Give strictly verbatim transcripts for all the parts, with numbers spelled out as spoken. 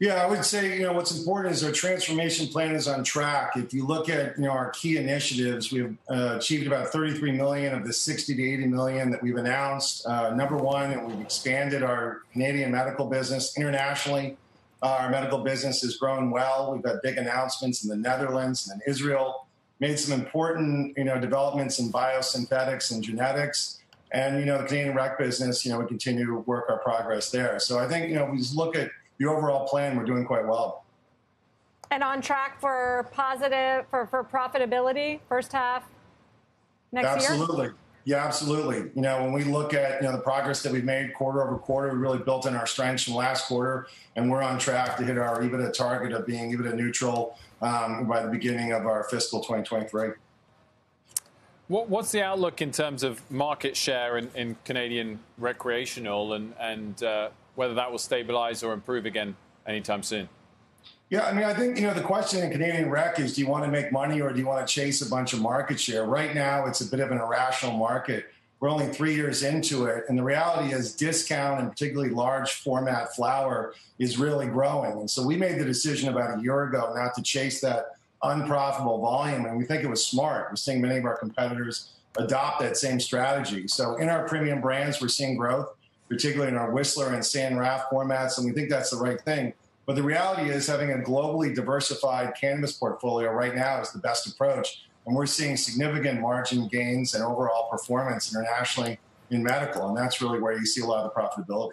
Yeah, I would say, you know, what's important is our transformation plan is on track. If you look at, you know, our key initiatives, we've uh, achieved about thirty-three million of the sixty to eighty million that we've announced. Uh, number one, and we've expanded our Canadian medical business internationally. Uh, our medical business has grown well. We've had big announcements in the Netherlands and in Israel, made some important, you know, developments in biosynthetics and genetics. And, you know, the Canadian rec business, you know, we continue to work our progress there. So I think, you know, we just look at the overall plan, we're doing quite well. And on track for positive, for, for profitability, first half next absolutely. year? Absolutely. Yeah, absolutely. You know, when we look at, you know, the progress that we've made quarter over quarter, we really built in our strengths from last quarter, and we're on track to hit our EBITDA target of being EBITDA neutral um, by the beginning of our fiscal twenty twenty-three. What, what's the outlook in terms of market share in, in Canadian recreational and, and uh, whether that will stabilize or improve again anytime soon? Yeah, I mean, I think, you know, the question in Canadian rec is, do you want to make money or do you want to chase a bunch of market share? Right now, it's a bit of an irrational market. We're only three years into it. And the reality is discount and particularly large format flower is really growing. And so we made the decision about a year ago not to chase that unprofitable volume. And we think it was smart. We're seeing many of our competitors adopt that same strategy. So in our premium brands, we're seeing growth, particularly in our Whistler and San Raft formats, and we think that's the right thing. But the reality is having a globally diversified cannabis portfolio right now is the best approach, and we're seeing significant margin gains and overall performance internationally in medical, and that's really where you see a lot of the profitability.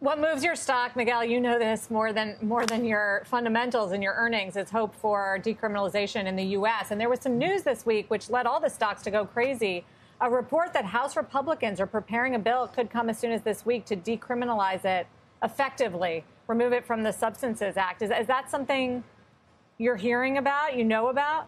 What moves your stock, Miguel? You know this more than more than your fundamentals and your earnings. It's hope for decriminalization in the U S And there was some news this week which led all the stocks to go crazy. A report that House Republicans are preparing a bill could come as soon as this week to decriminalize it effectively, remove it from the Substances Act. Is, is that something you're hearing about, you know about?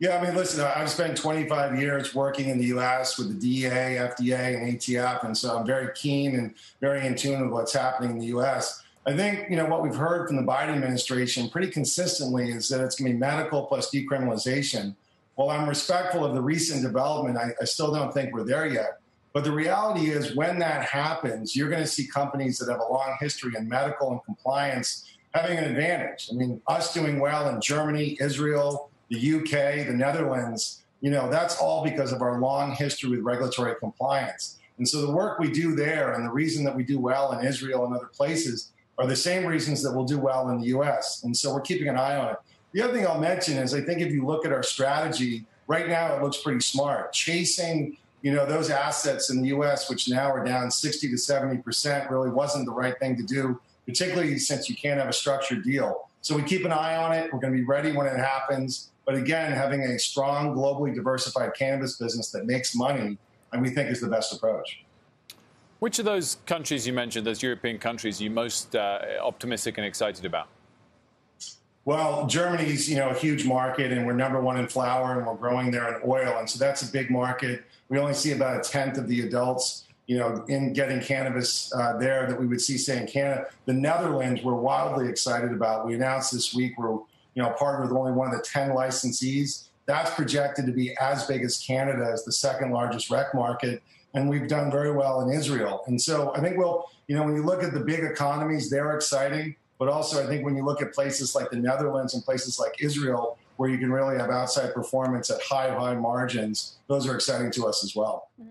Yeah, I mean, listen, I've spent twenty-five years working in the U S with the D E A, F D A, and A T F, and so I'm very keen and very in tune with what's happening in the U S I think, you know, what we've heard from the Biden administration pretty consistently is that it's going to be medical plus decriminalization. While I'm respectful of the recent development, I, I still don't think we're there yet. But the reality is when that happens, you're going to see companies that have a long history in medical and compliance having an advantage. I mean, us doing well in Germany, Israel, the U K, the Netherlands, you know, that's all because of our long history with regulatory compliance. And so the work we do there and the reason that we do well in Israel and other places are the same reasons that we'll do well in the U S. And so we're keeping an eye on it. The other thing I'll mention is I think if you look at our strategy, right now it looks pretty smart. Chasing, you know, those assets in the U S, which now are down sixty to seventy percent, really wasn't the right thing to do, particularly since you can't have a structured deal. So we keep an eye on it. We're going to be ready when it happens. But again, having a strong, globally diversified cannabis business that makes money, and we think is the best approach. Which of those countries you mentioned, those European countries, are you most uh, optimistic and excited about? Well, Germany's, you know, a huge market, and we're number one in flour, and we're growing there in oil, and so that's a big market. We only see about a tenth of the adults, you know, in getting cannabis uh, there that we would see, say, in Canada. The Netherlands, we're wildly excited about. We announced this week we're, you know, partnered with only one of the ten licensees. That's projected to be as big as Canada, as the second largest rec market, and we've done very well in Israel. And so I think, well, you know, when you look at the big economies, they're exciting. But also, I think when you look at places like the Netherlands and places like Israel, where you can really have outside performance at high, high margins, those are exciting to us as well. Mm-hmm.